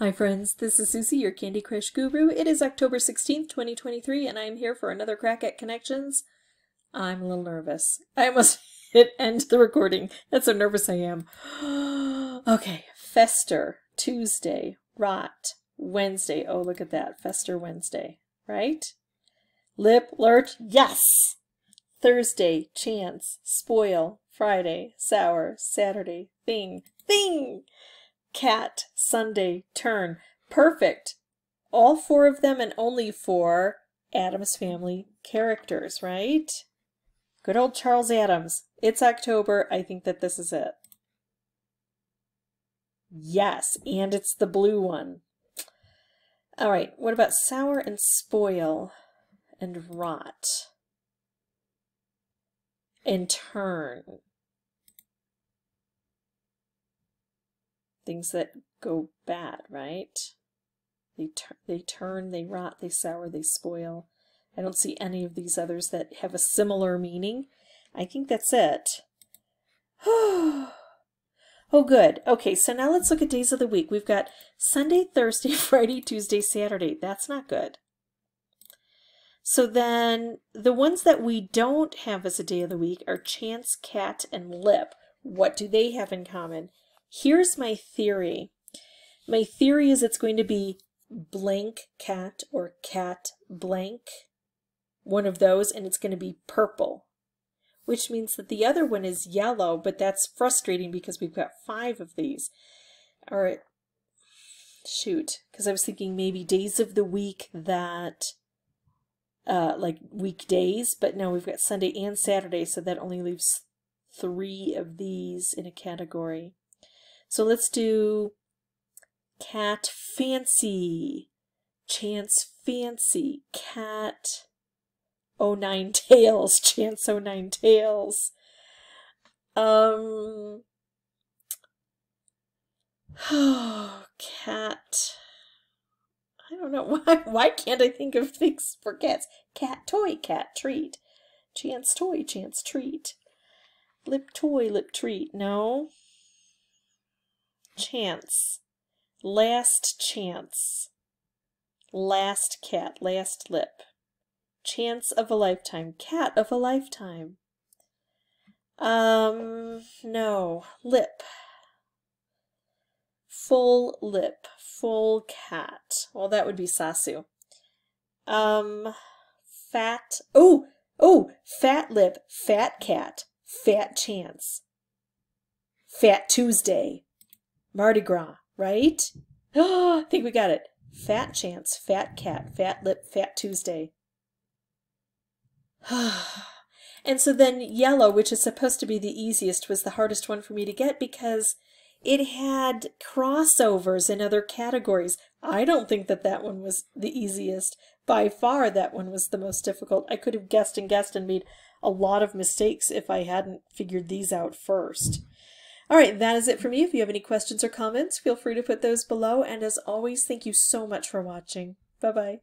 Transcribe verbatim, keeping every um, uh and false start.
Hi friends, this is Susie, your Candy Crush guru. It is October sixteenth, twenty twenty-three, and I am here for another crack at connections. I'm a little nervous. I almost hit end the recording. That's how nervous I am. Okay, Fester, Tuesday, Rot, Wednesday. Oh, look at that, Fester Wednesday, right? Lip, Lurch, yes! Thursday, Chance, Spoil, Friday, Sour, Saturday, Thing, Thing! Cat, Sunday, Turn. Perfect. All four of them and only four Adams Family characters, right? Good old Charles Adams. It's October. I think that this is it. Yes, and it's the blue one. All right, what about Sour and Spoil and Rot and Turn? Things that go bad, right? They, tur they turn, they rot, they sour, they spoil. I don't see any of these others that have a similar meaning. I think that's it. Oh, good. Okay, so now let's look at days of the week. We've got Sunday, Thursday, Friday, Tuesday, Saturday. That's not good. So then the ones that we don't have as a day of the week are Chance, Cat, and Lip. What do they have in common? Here's my theory. My theory is it's going to be blank cat or cat blank, one of those, and it's going to be purple, which means that the other one is yellow, but that's frustrating because we've got five of these. All right, shoot, because I was thinking maybe days of the week that, uh, like weekdays, but no, we've got Sunday and Saturday, so that only leaves three of these in a category. So let's do Cat Fancy, Chance Fancy, Cat oh nine Tails, Chance oh nine Tails. Um, oh, Cat, I don't know, why, why can't I think of things for cats? Cat Toy, Cat Treat, Chance Toy, Chance Treat, Lip Toy, Lip Treat, no. Chance, last chance, last cat, last lip, chance of a lifetime, cat of a lifetime. Um, no, lip, full lip, full cat. Well, that would be Sasu. Um, fat, oh, oh, fat lip, fat cat, fat chance, fat Tuesday. Mardi Gras, right? Oh, I think we got it. Fat Chance, Fat Cat, Fat Lip, Fat Tuesday. And so then yellow, which is supposed to be the easiest, was the hardest one for me to get because it had crossovers in other categories. I don't think that that one was the easiest. By far, that one was the most difficult. I could have guessed and guessed and made a lot of mistakes if I hadn't figured these out first. All right, that is it for me. If you have any questions or comments, feel free to put those below. And as always, thank you so much for watching. Bye-bye.